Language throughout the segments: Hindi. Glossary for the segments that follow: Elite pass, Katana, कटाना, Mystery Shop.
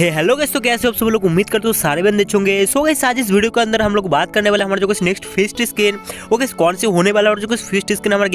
हेलो गाइस, तो कैसे हो आप सब लोग। उम्मीद करते हो सारे बंदे अच्छे होंगे। सो गाइस, आज इस वीडियो के अंदर हम लोग बात करने वाले हमारे जो कुछ नेक्स्ट फिस्ट स्किन वो गाइस कौन से होने वाला है और जो कुछ फिस्ट स्किन हमारे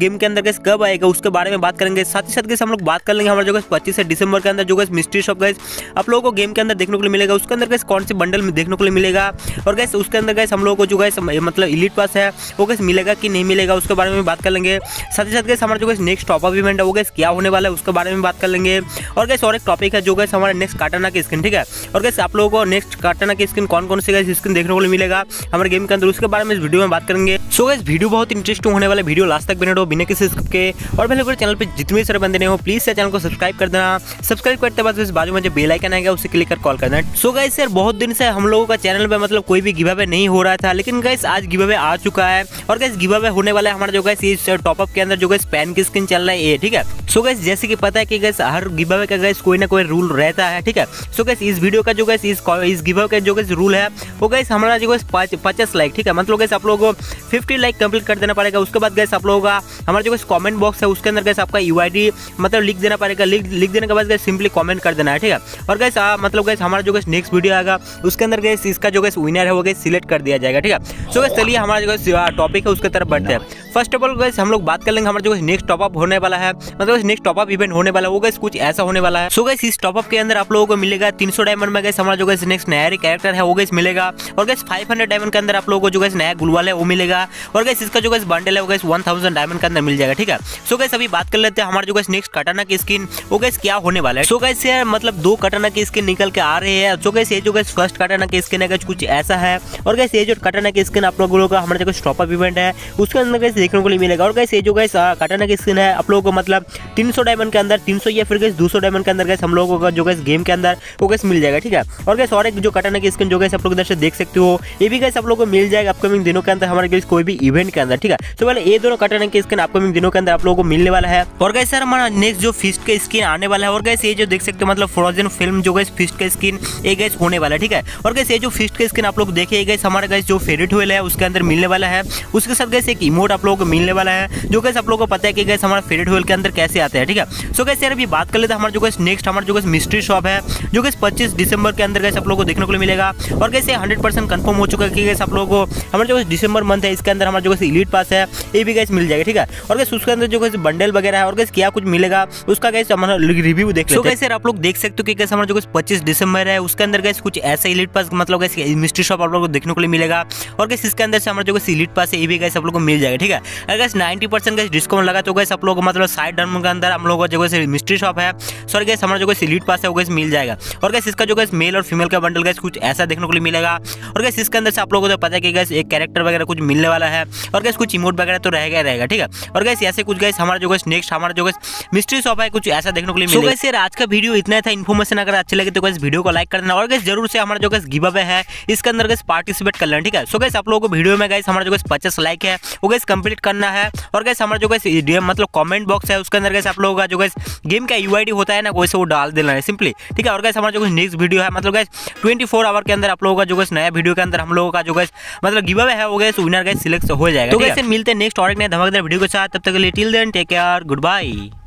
गेम के अंदर गाइस कब आएगा उसके बारे में बात करेंगे। साथ ही साथ गाइस हम लोग बात कर लेंगे हमारे जो 25 दिसंबर के अंदर जो गाइस मिस्ट्री शॉप गाइस आप लोगों को गेम के अंदर देखने को मिलेगा, उसके अंदर गाइस कौन से बंडल में देखने को मिलेगा और गाइस उसके अंदर गाइस हम लोगों को जो गाइस मतलब एलीट पास है वो गाइस मिलेगा कि नहीं मिलेगा उसके बारे में बात कर लेंगे। साथ ही साथ गाइस हमारा जो गाइस नेक्स्ट टॉपअप इवेंट है वो गाइस क्या होने वाला है उसके बारे में बात कर लेंगे। और गाइस और एक टॉपिक है जो गाइस हमारा नेक्स्ट काटाना की स्किन, ठीक है। और गाइस आप लोगों को नेक्स्ट काटाना की स्किन कौन कौन सी गाइस स्किन देखने को मिलेगा हमारे गेम के अंदर उसके बारे में इस वीडियो में बात करेंगे। सो गाइस वीडियो बहुत इंटरेस्टिंग होने वाला, वीडियो लास्ट तक बने रहो बिना किसी स्किप के। और पहले अगर चैनल पे जितने भी सारे बंदे नए हो प्लीज चैनल को सब्सक्राइब कर देना। सब्सक्राइब करते बाद बाजू में जो बेल आइकन आएगा उसे क्लिक कर कॉल करना। सो गाइस यार बहुत दिन से हम लोगों का चैनल पे मतलब कोई भी गिव अवे नहीं हो रहा था, लेकिन गाइस आज गिव अवे आ चुका है। और गाइस गिव अवे होने वाला है हमारा जो गाइस इस टॉपअप के अंदर जो गाइस पैन की स्किन चल रहा है, ठीक है। सो गाइस जैसे कि पता है कि गाइस हर गिव अवे का गाइस कोई ना कोई रूल रहता है, ठीक है। सो गाइस इस वीडियो का जो गाइस इस गिव अवे का जो गाइस रूल है वो गाइस हमारा जो गाइस 50 लाइक, ठीक है। मतलब गाइस आप लोगों को 50 लाइक कंप्लीट कर देना पड़ेगा। उसके बाद गाइस आप लोगों का हमारा जो गाइस कमेंट बॉक्स है उसके अंदर गाइस आपका यूआईडी मतलब लिख देना पड़ेगा। लिख देने के बाद गाइस सिंपली कमेंट कर देना है, ठीक है। और गाइस मतलब गाइस हमारा जो गाइस नेक्स्ट वीडियो आएगा उसके अंदर गाइस इसका जो गाइस विनर है वो गाइस सिलेक्ट कर दिया जाएगा, ठीक है। सो गाइस चलिए हमारा जो गाइस टॉपिक है उसके तरफ बढ़ते हैं। फर्स्ट ऑफ ऑल गाइस हम लोग बात कर लेंगे हमारा जो गाइस नेक्स्ट टॉपअप होने वाला है, मतलब नेक्स्ट टॉपअप इवेंट होने वाला है वो गाइस कुछ ऐसा होने वाला है। सो गाइस इस टॉपअप के अंदर आप लोगों को मिलेगा 300 डायमंड में गाइस हमारा जो गाइस नेक्स्ट नया कैरेक्टर है वो गाइस मिलेगा। और गाइस 500 डायमंड के अंदर आप लोगों को जो गाइस नया गुलवाल है वो मिलेगा। और गाइस इसका जो गाइस बंडल है वो गाइस 1000 डायमंड के अंदर मिल जाएगा, ठीक है। सो गाइस अभी बात कर लेते हैं हमारा जो गाइस नेक्स्ट कटाना की स्किन वो गाइस क्या होने वाला है। सो गाइस यार मतलब 2 कटाना की स्किन निकल के आ रहे हैं। सो गाइस ये जो गाइस फर्स्ट कटाना की स्किन है गाइस कुछ ऐसा है। और गाइस ये जो कटाना की स्किन आप लोगों का हमारा जो गाइस टॉपअप इवेंट है उसके अंदर गाइस देखने को मिलेगा। और गाइस ये जो गाइस कटाना की स्किन है आप लोगों को मतलब 300 डायमंड के अंदर 300 या फिर गाइस 200 डायमंड के अंदर गाइस हम लोगों का जो गाइस गेम के अंदर वो गाइस मिल जाएगा, ठीक है। और गाइस और एक जो कटाना की स्किन जो गाइस आप लोग इधर से देख सकते हो ये भी गाइस आप लोगों को मिल जाएगा अपकमिंग दिनों के अंदर हमारे गाइस कोई भी इवेंट के अंदर, ठीक है। तो पहले ये दोनों कटाना की स्किन अपकमिंग दिनों के अंदर आप लोगों को मिलने वाला है। और गाइस सर हमारा नेक्स्ट जो फिस्ट का स्किन आने वाला है और गाइस ये जो देख सकते हो मतलब फ्रोजन फिल्म जो गाइस फिस्ट का स्किन ये गाइस होने वाला है, ठीक है। और गाइस ये जो फिस्ट का स्किन आप लोग देखिए गाइस हमारा गाइस जो फेवरेट व्हील है उसके अंदर मिलने वाला है। उसके साथ गाइस एक इमोट आप लोगों को मिलने वाला है जो गाइस आप लोगों को पता है कि गाइस हमारा फेवरेट व्हील के अंदर कैसे आता है, ठीक है। सो गाइस यार अभी बात कर लेते हैं हमारा जो गाइस नेक्स्ट हमारा जो गाइस मिस्ट्री शॉप है जो गाइस 25 दिसंबर के अंदर गाइस आप लोगों को देखने को मिलेगा। और गाइस ये 100% कंफर्म हो चुका है कि गाइस आप लोगों को हमारा जो गाइस दिसंबर मंथ है इसके अंदर हमारा जो गाइस एलीट पास है ये भी गाइस मिल जाएगा, ठीक है। और गाइस उसके अंदर जो गाइस बंडल वगैरह है और गाइस क्या कुछ मिलेगा उसका गाइस हमारा रिव्यू देख लेते हैं। सो गाइस यार आप लोग देख सकते हो कि गाइस हमारा जो गाइस 25 दिसंबर है उसके अंदर गाइस कुछ ऐसा एलीट पास मतलब गाइस मिस्ट्री शॉप आप लोगों को देखने को मिलेगा। और गाइस इसके अंदर से हमारा जो गाइस एलीट पास है ये भी गाइस आप लोगों को मिल जाएगा, ठीक है। अगर गाइस 90% गाइस डिस्काउंट लगा तो गाइस आप लोगों को मतलब 60 डायमंड के अंदर हम लोगों का जो गाइस मिस्ट्री शॉप है सॉरी गाइस हमारा जो गाइस एलीट पास है वो गाइस मिल जाएगा। और गाइस इसका जो गाइस मेल और फीमेल का बंडल गाइस कुछ ऐसा देखने को मिलेगा। और गाइस इसके अंदर से आप लोगों को तो पता है कि गाइस एक कैरेक्टर वगैरह कुछ मिलने वाला है। और गाइस कुछ इमोट वगैरह तो रहेगा, ठीक है। और गाइस ऐसे कुछ गाइस हमारा जो गाइस नेक्स्ट हमारा जो गाइस मिस्ट्री शॉप है कुछ ऐसा देखने को मिलेगा। सो गाइस यार आज का वीडियो इतना था। इन्फॉर्मेशन अगर अच्छी लगे तो गाइस वीडियो को लाइक कर देना। और गाइस जरूर से हमारा जो गाइस गिव अवे है इसके अंदर गाइस पार्टिसिपेट कर लेना, ठीक है। सो गाइस आप लोगों को वीडियो में गाइस हमारा जो गाइस 50 लाइक है वो गाइस कंप्लीट करना है। और गाइस हमारा जो गाइस डीएम मतलब कमेंट बॉक्स है उसके अंदर गाइस आप लोगों का जो गाइस गेम का यूआईडी होता है ना वैसे वो डाल देना है सिंपली, ठीक है। और गाइस हमारा जो नेक्स्ट वीडियो है मतलब गाइस 24 आवर के अंदर आप लोगों का जो गाइस नया वीडियो के अंदर हम लोगों का जो गाइस मतलब गिव अवे है वो गाइस विनर गाइस सिलेक्ट हो जाएगा। तो गाइस मिलते हैं नेक्स्ट और एक नए धमाकेदार वीडियो के साथ। तब तक के लिए till then take care, good bye.